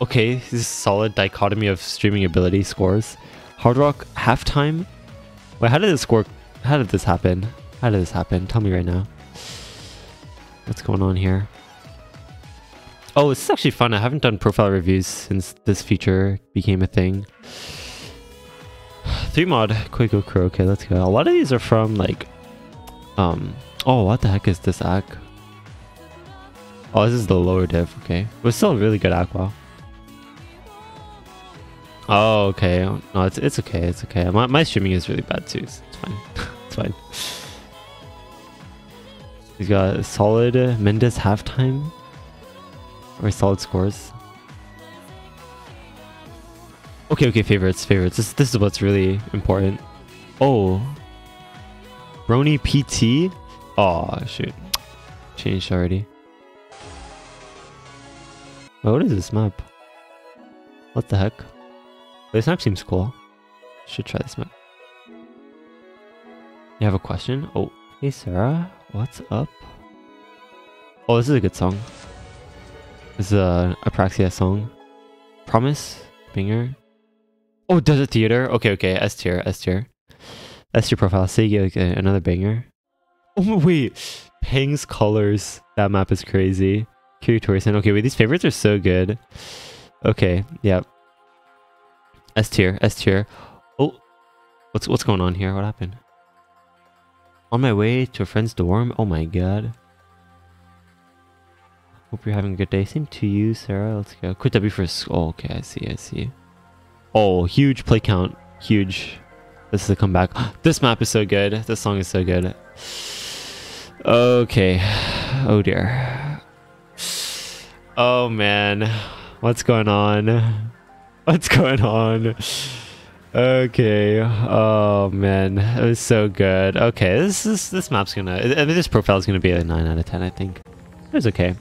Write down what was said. Okay, this is a solid dichotomy of streaming ability scores. Hard Rock halftime. Wait, how did this score? How did this happen? How did this happen? Tell me right now. What's going on here? Oh, this is actually fun. I haven't done profile reviews since this feature became a thing. 3Mod, Koiko Crew. Okay, let's go. A lot of these are from like, Oh, what the heck is this act? Oh, this is the lower div. Okay, it was still a really good aqua. Oh, okay. No, it's okay. It's okay. My streaming is really bad too. So it's fine. It's fine. He's got solid Mendes halftime or solid scores. Okay. Favorites. This is what's really important. Oh, Rony PT. Oh shoot, changed already. Wait, what is this map? What the heck? This map seems cool. Should try this map. You have a question? Oh, hey Sarah, what's up? Oh, this is a good song. This is a Apraxia song. Promise, Binger. Oh, Desert Theater. Okay, S tier profile. Seigi, okay, another banger. Oh wait, Pang's Colors. That map is crazy. Kiryu-san. Okay, wait, these favorites are so good. Okay, yeah. S tier. Oh, what's going on here? What happened? On my way to a friend's dorm. Oh my god. Hope you're having a good day. Same to you, Sarah. Let's go. Quit W for school. Oh, okay, I see. Oh, huge play count. Huge. This is a comeback. This map is so good. This song is so good. Okay. Oh dear. Oh man, what's going on? Okay, oh man, it was so good. Okay, this map's gonna, I mean, this profile's gonna be a 9 out of 10, I think. It was okay.